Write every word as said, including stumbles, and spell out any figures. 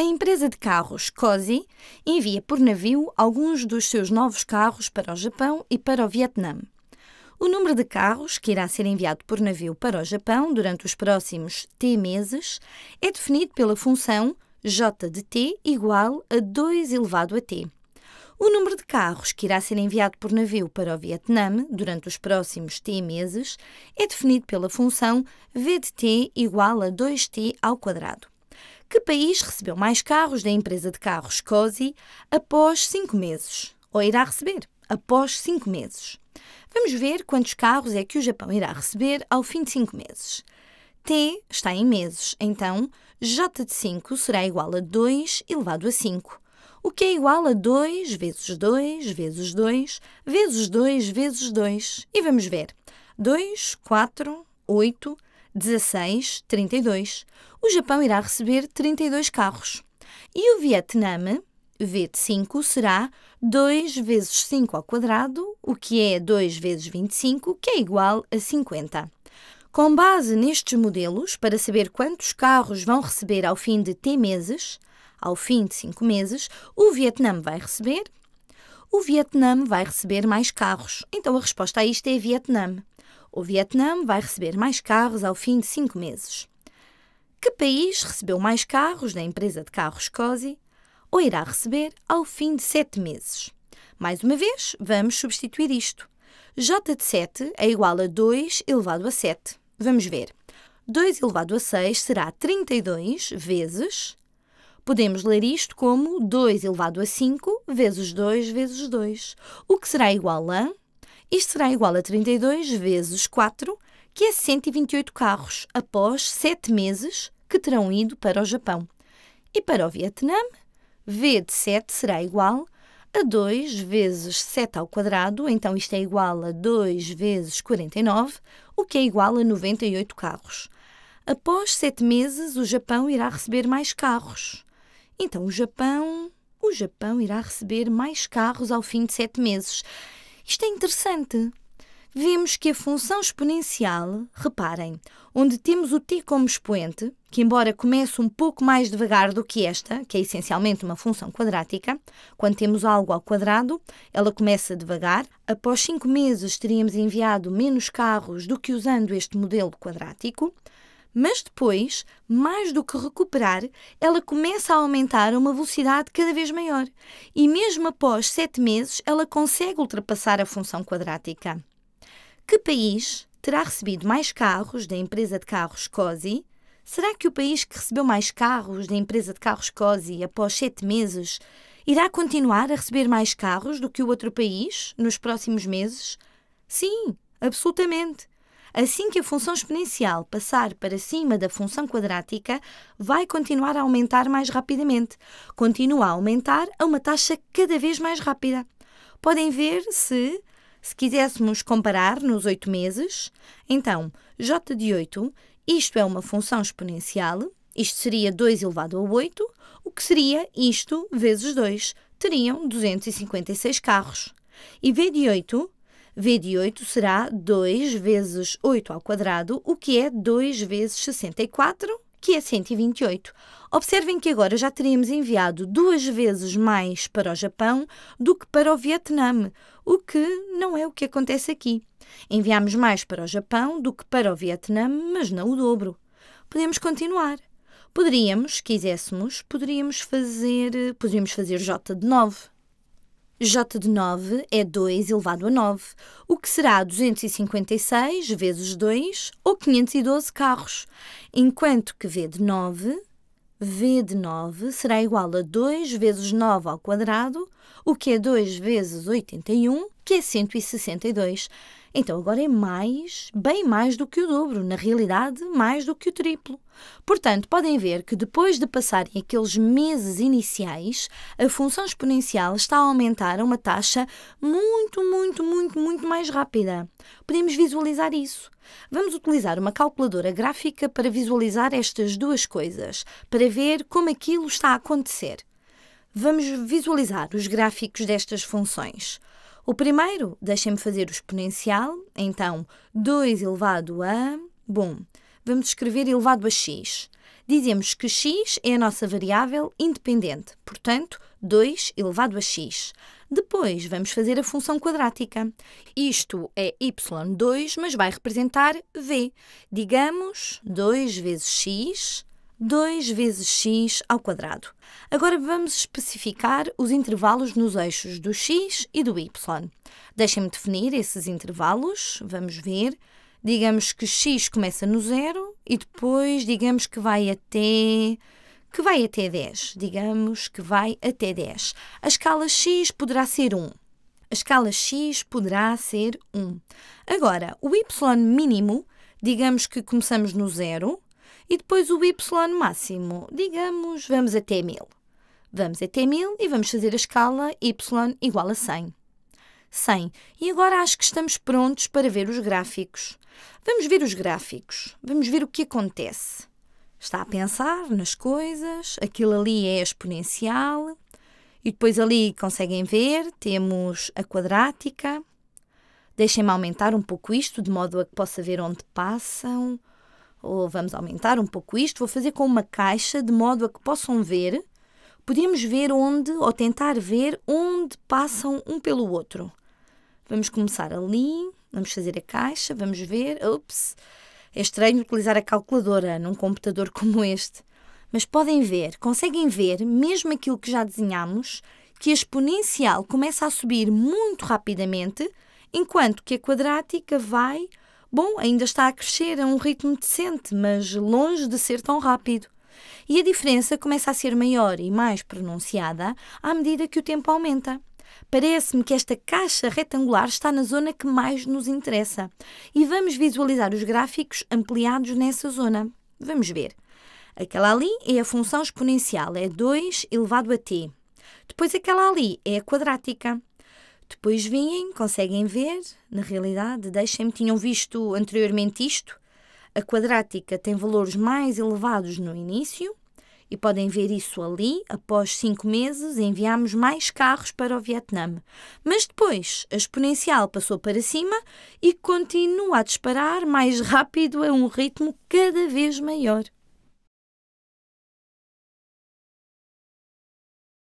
A empresa de carros Kosi envia por navio alguns dos seus novos carros para o Japão e para o Vietnã. O número de carros que irá ser enviado por navio para o Japão durante os próximos T meses é definido pela função J de T igual a dois elevado a T. O número de carros que irá ser enviado por navio para o Vietnã durante os próximos T meses é definido pela função V de T igual a dois T ao quadrado. Que país recebeu mais carros da empresa de carros Kosi após cinco meses? Ou irá receber após cinco meses? Vamos ver quantos carros é que o Japão irá receber ao fim de cinco meses. T está em meses, então J de cinco será igual a dois elevado a cinco, o que é igual a dois vezes dois vezes dois vezes dois vezes dois. E vamos ver. dois, quatro, oito... dezasseis, trinta e dois. O Japão irá receber trinta e dois carros. E o Vietnã, V de cinco, será dois vezes cinco ao quadrado, o que é dois vezes vinte e cinco, que é igual a cinquenta. Com base nestes modelos, para saber quantos carros vão receber ao fim de T meses, ao fim de cinco meses, o Vietnã vai receber... O Vietnã vai receber mais carros. Então a resposta a isto é Vietnã. O Vietnã vai receber mais carros ao fim de cinco meses. Que país recebeu mais carros da empresa de carros Kosi ou irá receber ao fim de sete meses? Mais uma vez, vamos substituir isto. J de sete é igual a dois elevado a sete. Vamos ver. dois elevado a seis será trinta e dois vezes... Podemos ler isto como dois elevado a cinco vezes dois vezes dois, o que será igual a... Isto será igual a trinta e dois vezes quatro, que é cento e vinte e oito carros, após sete meses que terão ido para o Japão. E para o Vietnã, V de sete será igual a dois vezes sete ao quadrado, então isto é igual a dois vezes quarenta e nove, o que é igual a noventa e oito carros. Após sete meses, o Japão irá receber mais carros. Então, o Japão, o Japão irá receber mais carros ao fim de sete meses. Isto é interessante. Vemos que a função exponencial, reparem, onde temos o t como expoente, que embora comece um pouco mais devagar do que esta, que é essencialmente uma função quadrática, quando temos algo ao quadrado, ela começa devagar. Após cinco meses, teríamos enviado menos carros do que usando este modelo quadrático. Mas depois, mais do que recuperar, ela começa a aumentar a uma velocidade cada vez maior. E mesmo após sete meses, ela consegue ultrapassar a função quadrática. Que país terá recebido mais carros da empresa de carros Kosi? Será que o país que recebeu mais carros da empresa de carros Kosi após sete meses irá continuar a receber mais carros do que o outro país nos próximos meses? Sim, absolutamente. Assim que a função exponencial passar para cima da função quadrática, vai continuar a aumentar mais rapidamente. Continua a aumentar a uma taxa cada vez mais rápida. Podem ver se, se quiséssemos comparar nos oito meses, então, J de oito, isto é uma função exponencial, isto seria dois elevado a oito, o que seria isto vezes dois, teriam duzentos e cinquenta e seis carros. E V de oito... V de oito será dois vezes oito ao quadrado, o que é dois vezes sessenta e quatro, que é cento e vinte e oito. Observem que agora já teríamos enviado duas vezes mais para o Japão do que para o Vietnã, o que não é o que acontece aqui. Enviámos mais para o Japão do que para o Vietnã, mas não o dobro. Podemos continuar. Poderíamos, se quiséssemos, poderíamos fazer, poderíamos fazer J de nove. J de nove é dois elevado a nove, o que será duzentos e cinquenta e seis vezes dois, ou quinhentos e doze carros, enquanto que V de nove, V de nove será igual a dois vezes nove ao quadrado, o que é dois vezes oitenta e um, que é cento e sessenta e dois. Então agora é mais, bem mais do que o dobro, na realidade mais do que o triplo. Portanto, podem ver que depois de passarem aqueles meses iniciais, a função exponencial está a aumentar a uma taxa muito, muito, muito, muito mais rápida. Podemos visualizar isso. Vamos utilizar uma calculadora gráfica para visualizar estas duas coisas, para ver como aquilo está a acontecer. Vamos visualizar os gráficos destas funções. O primeiro, deixem-me fazer o exponencial, então dois elevado a... Bom, vamos escrever elevado a x. dizemos que x é a nossa variável independente, portanto, dois elevado a x. Depois vamos fazer a função quadrática. Isto é y dois, mas vai representar v. Digamos dois vezes x, dois vezes x ao quadrado. Agora vamos especificar os intervalos nos eixos do x e do y. Deixem-me definir esses intervalos. Vamos ver. Digamos que x começa no zero e depois digamos que vai até... que vai até dez. Digamos que vai até dez. A escala x poderá ser um. A escala x poderá ser um. Agora, o y mínimo, digamos que começamos no zero, e depois o y máximo, digamos, vamos até mil. Vamos até mil e vamos fazer a escala y igual a cem. cem. E agora acho que estamos prontos para ver os gráficos. Vamos ver os gráficos. Vamos ver o que acontece. Está a pensar nas coisas, aquilo ali é exponencial, e depois ali conseguem ver, temos a quadrática. Deixem-me aumentar um pouco isto, de modo a que possa ver onde passam. Ou vamos aumentar um pouco isto, vou fazer com uma caixa, de modo a que possam ver. Podemos ver onde, ou tentar ver, onde passam um pelo outro. Vamos começar ali, vamos fazer a caixa, vamos ver, ups... É estranho utilizar a calculadora num computador como este. Mas podem ver, conseguem ver, mesmo aquilo que já desenhámos, que a exponencial começa a subir muito rapidamente, enquanto que a quadrática vai... Bom, ainda está a crescer a um ritmo decente, mas longe de ser tão rápido. E a diferença começa a ser maior e mais pronunciada à medida que o tempo aumenta. Parece-me que esta caixa retangular está na zona que mais nos interessa. E vamos visualizar os gráficos ampliados nessa zona. Vamos ver. Aquela ali é a função exponencial, é dois elevado a t. Depois aquela ali é a quadrática. Depois vêm, conseguem ver, na realidade, deixem-me, tinham visto anteriormente isto. A quadrática tem valores mais elevados no início. E podem ver isso ali, após cinco meses, enviámos mais carros para o Vietnã. Mas depois, a exponencial passou para cima e continua a disparar mais rápido a um ritmo cada vez maior.